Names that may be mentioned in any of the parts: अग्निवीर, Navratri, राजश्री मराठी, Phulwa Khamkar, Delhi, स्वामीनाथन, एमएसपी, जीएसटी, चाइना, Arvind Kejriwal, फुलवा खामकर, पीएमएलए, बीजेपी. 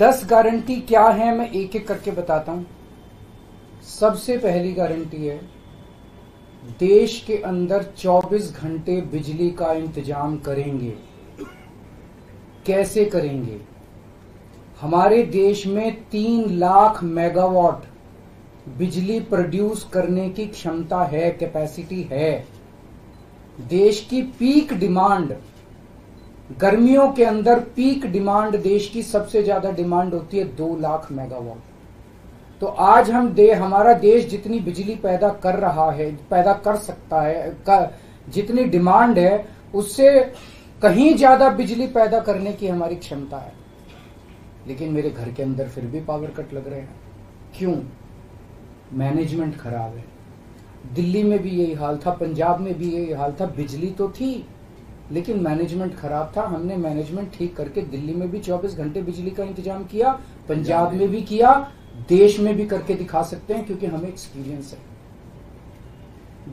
10 guarantee क्या है मैं एक एक करके बताता हूं। सबसे पहली गारंटी है देश के अंदर 24 घंटे बिजली का इंतजाम करेंगे। कैसे करेंगे? हमारे देश में 3 लाख मेगावाट बिजली प्रोड्यूस करने की क्षमता है, कैपेसिटी है। देश की पीक डिमांड, गर्मियों के अंदर पीक डिमांड, देश की सबसे ज्यादा डिमांड होती है 2 लाख मेगावाट। तो आज हमारा देश जितनी बिजली पैदा कर सकता है, जितनी डिमांड है उससे कहीं ज्यादा बिजली पैदा करने की हमारी क्षमता है। लेकिन मेरे घर के अंदर फिर भी पावर कट लग रहे हैं। क्यों? मैनेजमेंट खराब है। दिल्ली में भी यही हाल था, पंजाब में भी यही हाल था। बिजली तो थी लेकिन मैनेजमेंट खराब था। हमने मैनेजमेंट ठीक करके दिल्ली में भी 24 घंटे बिजली का इंतजाम किया, पंजाब में भी किया, देश में भी करके दिखा सकते हैं क्योंकि हमें एक्सपीरियंस है।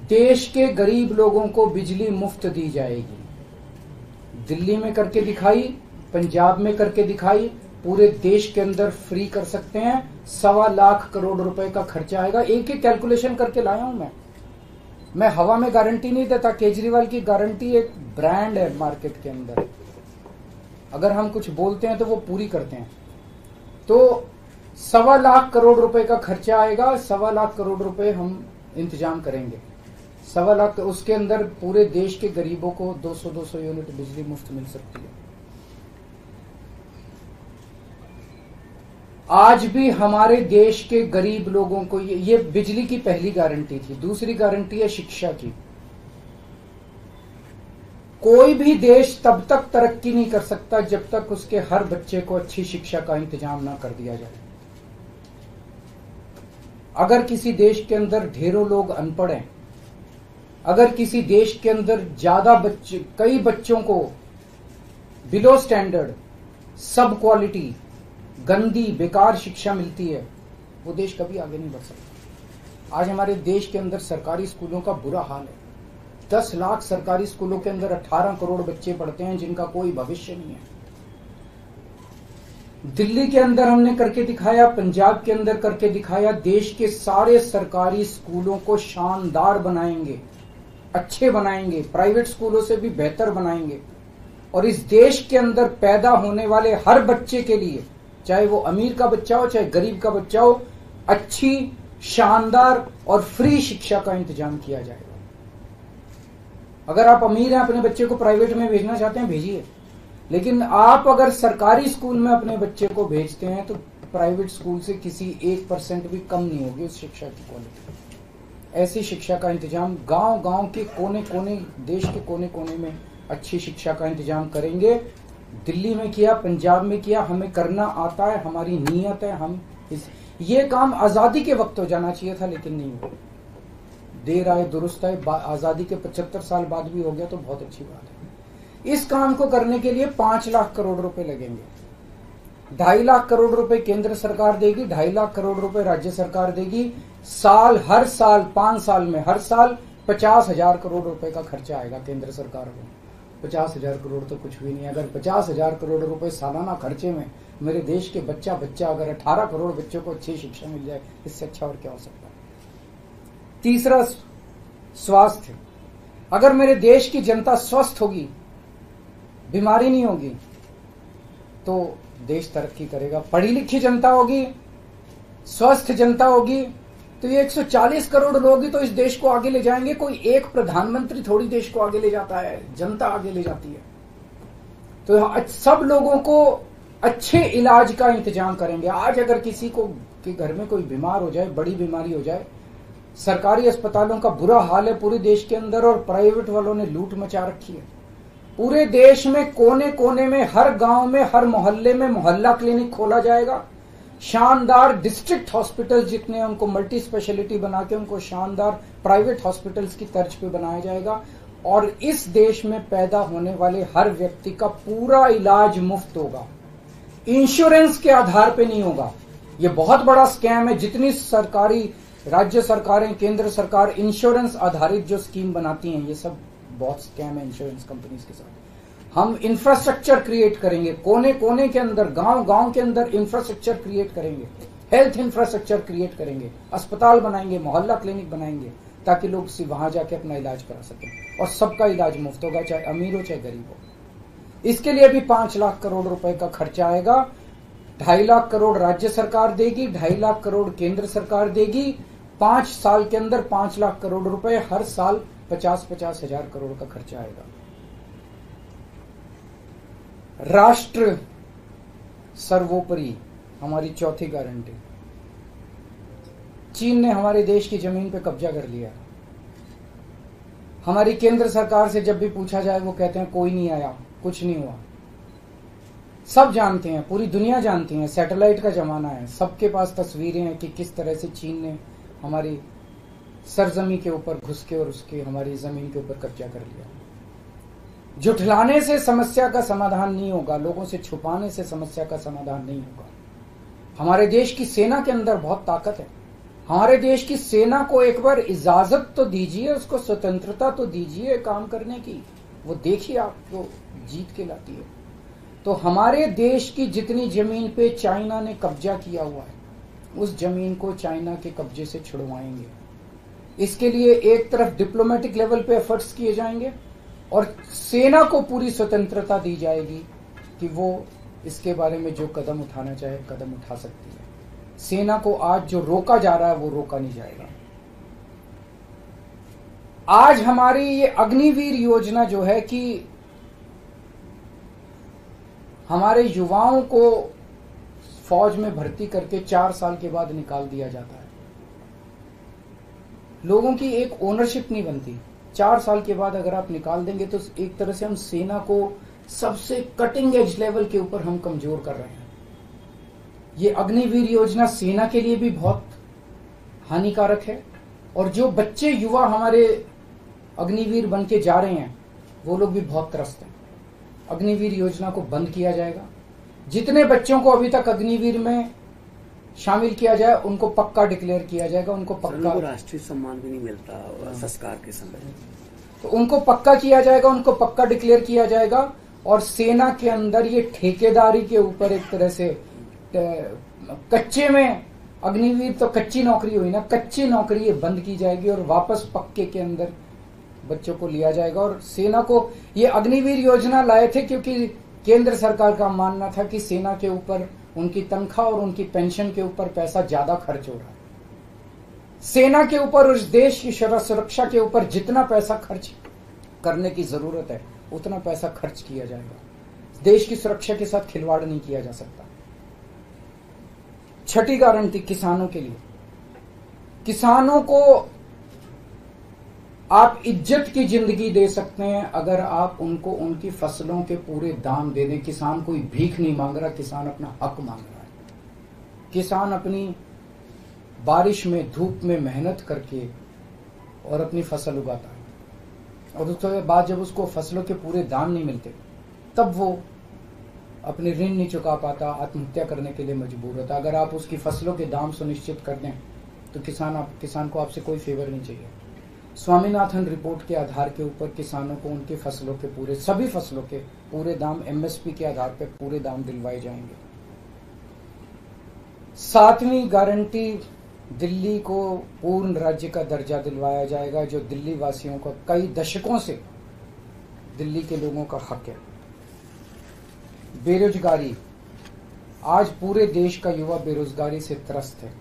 देश के गरीब लोगों को बिजली मुफ्त दी जाएगी। दिल्ली में करके दिखाई, पंजाब में करके दिखाई, पूरे देश के अंदर फ्री कर सकते हैं। 1.25 लाख करोड़ रुपए का खर्चा आएगा। एक एक कैलकुलेशन करके लाया हूं मैं हवा में गारंटी नहीं देता। केजरीवाल की गारंटी एक ब्रांड है मार्केट के अंदर। अगर हम कुछ बोलते हैं तो वो पूरी करते हैं। तो 1.25 लाख करोड़ रुपए का खर्चा आएगा। 1.25 लाख करोड़ रुपए हम इंतजाम करेंगे। 1.25 लाख, उसके अंदर पूरे देश के गरीबों को 200 यूनिट बिजली मुफ्त मिल सकती है। आज भी हमारे देश के गरीब लोगों को ये बिजली की पहली गारंटी थी। दूसरी गारंटी है शिक्षा की। कोई भी देश तब तक तरक्की नहीं कर सकता जब तक उसके हर बच्चे को अच्छी शिक्षा का इंतजाम ना कर दिया जाए। अगर किसी देश के अंदर ढेरों लोग अनपढ़ हैं, अगर किसी देश के अंदर कई बच्चों को बिलो स्टैंडर्ड, सब क्वालिटी, गंदी बेकार शिक्षा मिलती है, वो देश कभी आगे नहीं बढ़ सकता। आज हमारे देश के अंदर सरकारी स्कूलों का बुरा हाल है। 10 लाख सरकारी स्कूलों के अंदर 18 करोड़ बच्चे पढ़ते हैं जिनका कोई भविष्य नहीं है। दिल्ली के अंदर हमने करके दिखाया, पंजाब के अंदर करके दिखाया। देश के सारे सरकारी स्कूलों को शानदार बनाएंगे, अच्छे बनाएंगे, प्राइवेट स्कूलों से भी बेहतर बनाएंगे। और इस देश के अंदर पैदा होने वाले हर बच्चे के लिए, चाहे वो अमीर का बच्चा हो चाहे गरीब का बच्चा हो, अच्छी शानदार और फ्री शिक्षा का इंतजाम किया जाएगा। अगर आप अमीर हैं, अपने बच्चे को प्राइवेट में भेजना चाहते हैं, भेजिए। लेकिन आप अगर सरकारी स्कूल में अपने बच्चे को भेजते हैं तो प्राइवेट स्कूल से किसी 1% भी कम नहीं होगी उस शिक्षा की क्वालिटी। ऐसी शिक्षा का इंतजाम गांव-गांव के कोने-कोने, देश के कोने-कोने में अच्छी शिक्षा का इंतजाम करेंगे। दिल्ली में किया, पंजाब में किया। हमें करना आता है, हमारी नीयत है। ये काम आजादी के वक्त हो जाना चाहिए था लेकिन नहीं हुआ। देर आए दुरुस्त आए। आजादी के 75 साल बाद भी हो गया तो बहुत अच्छी बात है। इस काम को करने के लिए 5 लाख करोड़ रुपए लगेंगे। 2.5 लाख करोड़ रुपए केंद्र सरकार देगी, 2.5 लाख करोड़ रुपए राज्य सरकार देगी। हर साल 5 साल में हर साल 50,000 करोड़ रुपए का खर्चा आएगा केंद्र सरकार को। 50,000 करोड़ तो कुछ भी नहीं है। अगर 50,000 करोड़ रुपए सालाना खर्चे में मेरे देश के बच्चा अगर 18 करोड़ बच्चों को अच्छी शिक्षा मिल जाए, इससे अच्छा और क्या हो सकता है। तीसरा, स्वास्थ्य। अगर मेरे देश की जनता स्वस्थ होगी, बीमारी नहीं होगी तो देश तरक्की करेगा। पढ़ी लिखी जनता होगी, स्वस्थ जनता होगी तो ये 140 करोड़ लोग ही तो इस देश को आगे ले जाएंगे। कोई एक प्रधानमंत्री थोड़ी देश को आगे ले जाता है, जनता आगे ले जाती है। तो सब लोगों को अच्छे इलाज का इंतजाम करेंगे। आज अगर किसी को के घर में कोई बीमार हो जाए, बड़ी बीमारी हो जाए, सरकारी अस्पतालों का बुरा हाल है पूरे देश के अंदर और प्राइवेट वालों ने लूट मचा रखी है। पूरे देश में कोने कोने में, हर गांव में, हर मोहल्ले में मोहल्ला क्लिनिक खोला जाएगा। शानदार डिस्ट्रिक्ट हॉस्पिटल जितने, उनको मल्टी स्पेशलिटी बना के उनको शानदार प्राइवेट हॉस्पिटल्स की तर्ज पे बनाया जाएगा। और इस देश में पैदा होने वाले हर व्यक्ति का पूरा इलाज मुफ्त होगा। इंश्योरेंस के आधार पे नहीं होगा। ये बहुत बड़ा स्कैम है। जितनी सरकारी, राज्य सरकारें, केंद्र सरकार इंश्योरेंस आधारित जो स्कीम बनाती हैं, ये सब बहुत स्कैम है इंश्योरेंस कंपनीज के साथ। हम इंफ्रास्ट्रक्चर क्रिएट करेंगे, कोने कोने के अंदर, गांव गांव के अंदर इंफ्रास्ट्रक्चर क्रिएट करेंगे, हेल्थ इंफ्रास्ट्रक्चर क्रिएट करेंगे, अस्पताल बनाएंगे, मोहल्ला क्लिनिक बनाएंगे, ताकि लोग वहां जाके अपना इलाज करा सकें और सबका इलाज मुफ्त होगा, चाहे अमीर हो चाहे गरीब हो। इसके लिए भी 5 लाख करोड़ रुपए का खर्चा आएगा। 2.5 लाख करोड़ राज्य सरकार देगी, 2.5 लाख करोड़ केंद्र सरकार देगी। 5 साल के अंदर 5 लाख करोड़ रुपए, हर साल 50-50 हजार करोड़ का खर्चा आएगा। राष्ट्र सर्वोपरि, हमारी चौथी गारंटी। चीन ने हमारे देश की जमीन पर कब्जा कर लिया। हमारी केंद्र सरकार से जब भी पूछा जाए वो कहते हैं कोई नहीं आया, कुछ नहीं हुआ। सब जानते हैं, पूरी दुनिया जानती है, सैटेलाइट का जमाना है, सबके पास तस्वीरें हैं कि किस तरह से चीन ने हमारी सरजमी के ऊपर घुस के और उसके हमारी जमीन के ऊपर कब्जा कर लिया। जुठलाने से समस्या का समाधान नहीं होगा, लोगों से छुपाने से समस्या का समाधान नहीं होगा। हमारे देश की सेना के अंदर बहुत ताकत है। हमारे देश की सेना को एक बार इजाजत तो दीजिए, उसको स्वतंत्रता तो दीजिए काम करने की, वो देखिए आपको जीत के लाती है। तो हमारे देश की जितनी जमीन पे चाइना ने कब्जा किया हुआ है, उस जमीन को चाइना के कब्जे से छुड़वाएंगे। इसके लिए एक तरफ डिप्लोमेटिक लेवल पे एफर्ट्स किए जाएंगे और सेना को पूरी स्वतंत्रता दी जाएगी कि वो इसके बारे में जो कदम उठाना चाहे कदम उठा सकती है। सेना को आज जो रोका जा रहा है वो रोका नहीं जाएगा। आज हमारी ये अग्निवीर योजना जो है कि हमारे युवाओं को फौज में भर्ती करके 4 साल के बाद निकाल दिया जाता है। लोगों की एक ओनरशिप नहीं बनती। 4 साल के बाद अगर आप निकाल देंगे तो एक तरह से हम सेना को सबसे कटिंग एज लेवल के ऊपर हम कमजोर कर रहे हैं। ये अग्निवीर योजना सेना के लिए भी बहुत हानिकारक है। और जो बच्चे युवा हमारे अग्निवीर बन के जा रहे हैं वो लोग भी बहुत त्रस्त हैं। अग्निवीर योजना को बंद किया जाएगा। जितने बच्चों को अभी तक अग्निवीर में शामिल किया जाए उनको पक्का डिक्लेयर किया जाएगा, उनको पक्का राष्ट्रीय सम्मान भी नहीं मिलता संस्कार के समय, तो उनको पक्का किया जाएगा, उनको पक्का डिक्लेयर किया जाएगा। और सेना के अंदर ये ठेकेदारी के ऊपर एक तरह से कच्चे में अग्निवीर तो कच्ची नौकरी हुई ना, कच्ची नौकरी ये बंद की जाएगी और वापस पक्के के अंदर बच्चों को लिया जाएगा। और सेना को ये अग्निवीर योजना लाए थे क्योंकि केंद्र सरकार का मानना था कि सेना के ऊपर उनकी तनख्वाह और उनकी पेंशन के ऊपर पैसा ज्यादा खर्च हो रहा है। सेना के ऊपर उस देश की सुरक्षा के ऊपर जितना पैसा खर्च करने की जरूरत है उतना पैसा खर्च किया जाएगा। देश की सुरक्षा के साथ खिलवाड़ नहीं किया जा सकता। छठी गारंटी किसानों के लिए। किसानों को आप इज्जत की जिंदगी दे सकते हैं अगर आप उनको उनकी फसलों के पूरे दाम दे दें। किसान कोई भीख नहीं मांग रहा, किसान अपना हक मांग रहा है। किसान अपनी बारिश में धूप में मेहनत करके और अपनी फसल उगाता है और उसके बाद जब उसको फसलों के पूरे दाम नहीं मिलते तब वो अपने ऋण नहीं चुका पाता, आत्महत्या करने के लिए मजबूर होता। अगर आप उसकी फसलों के दाम सुनिश्चित कर दें तो किसान को आपसे कोई फेवर नहीं चाहिए। स्वामीनाथन रिपोर्ट के आधार के ऊपर किसानों को उनकी फसलों के पूरे, सभी फसलों के पूरे दाम एमएसपी के आधार पर पूरे दाम दिलवाए जाएंगे। 7वीं गारंटी, दिल्ली को पूर्ण राज्य का दर्जा दिलवाया जाएगा, जो दिल्ली वासियों का कई दशकों से दिल्ली के लोगों का हक है। बेरोजगारी, आज पूरे देश का युवा बेरोजगारी से त्रस्त है।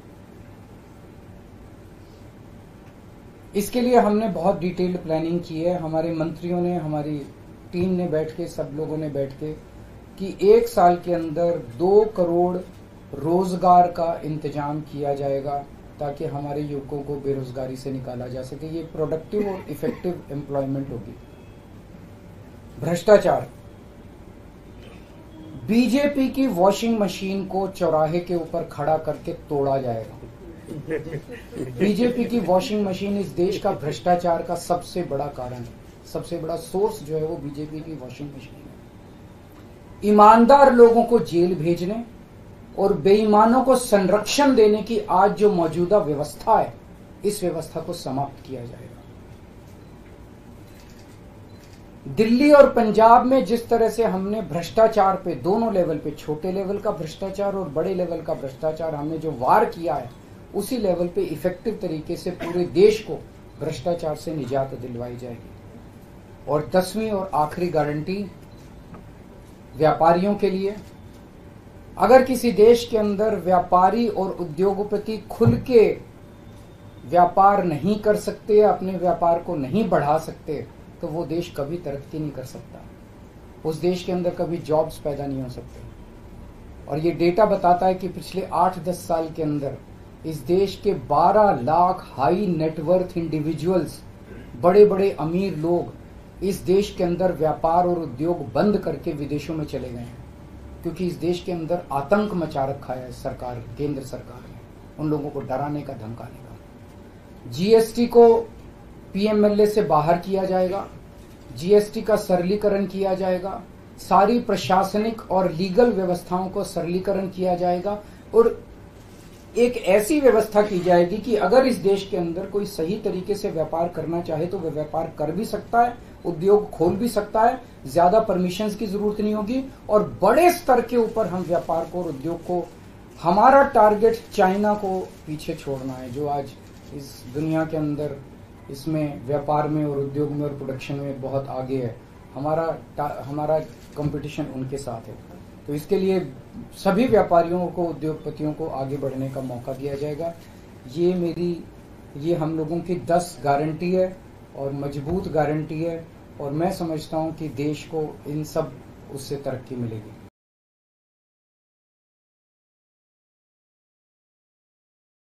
इसके लिए हमने बहुत डिटेल्ड प्लानिंग की है। हमारे मंत्रियों ने, हमारी टीम ने बैठ के, सब लोगों ने बैठ के कि 1 साल के अंदर 2 करोड़ रोजगार का इंतजाम किया जाएगा ताकि हमारे युवकों को बेरोजगारी से निकाला जा सके। ये प्रोडक्टिव और इफेक्टिव एम्प्लॉयमेंट होगी। भ्रष्टाचार, बीजेपी की वॉशिंग मशीन को चौराहे के ऊपर खड़ा करके तोड़ा जाएगा। बीजेपी की वॉशिंग मशीन इस देश का भ्रष्टाचार का सबसे बड़ा कारण है, सबसे बड़ा सोर्स जो है वो बीजेपी की वॉशिंग मशीन है। ईमानदार लोगों को जेल भेजने और बेईमानों को संरक्षण देने की आज जो मौजूदा व्यवस्था है, इस व्यवस्था को समाप्त किया जाएगा। दिल्ली और पंजाब में जिस तरह से हमने भ्रष्टाचार पे दोनों लेवल पे, छोटे लेवल का भ्रष्टाचार और बड़े लेवल का भ्रष्टाचार, हमने जो वार किया है उसी लेवल पे इफेक्टिव तरीके से पूरे देश को भ्रष्टाचार से निजात दिलवाई जाएगी। और 10वीं और आखिरी गारंटी व्यापारियों के लिए, अगर किसी देश के अंदर व्यापारी और उद्योगपति खुल के व्यापार नहीं कर सकते, अपने व्यापार को नहीं बढ़ा सकते, तो वो देश कभी तरक्की नहीं कर सकता, उस देश के अंदर कभी जॉब्स पैदा नहीं हो सकते। और ये डेटा बताता है कि पिछले 8-10 साल के अंदर इस देश के 12 लाख हाई नेटवर्थ इंडिविजुअल्स, बड़े बड़े अमीर लोग इस देश के अंदर व्यापार और उद्योग बंद करके विदेशों में चले गए हैं, क्योंकि इस देश के अंदर आतंक मचा रखा है सरकार, केंद्र सरकार ने उन लोगों को डराने का, धमकाने का। जीएसटी को पीएमएलए से बाहर किया जाएगा, जीएसटी का सरलीकरण किया जाएगा, सारी प्रशासनिक और लीगल व्यवस्थाओं को सरलीकरण किया जाएगा और एक ऐसी व्यवस्था की जाएगी कि अगर इस देश के अंदर कोई सही तरीके से व्यापार करना चाहे तो वह व्यापार कर भी सकता है, उद्योग खोल भी सकता है, ज्यादा परमिशंस की जरूरत नहीं होगी। और बड़े स्तर के ऊपर हम व्यापार को और उद्योग को, हमारा टारगेट चाइना को पीछे छोड़ना है, जो आज इस दुनिया के अंदर इसमें व्यापार में और उद्योग में और प्रोडक्शन में बहुत आगे है। हमारा कंपटीशन उनके साथ है। तो इसके लिए सभी व्यापारियों को, उद्योगपतियों को आगे बढ़ने का मौका दिया जाएगा। ये हम लोगों की 10 गारंटी है और मजबूत गारंटी है, और मैं समझता हूँ कि देश को इन सब उससे तरक्की मिलेगी।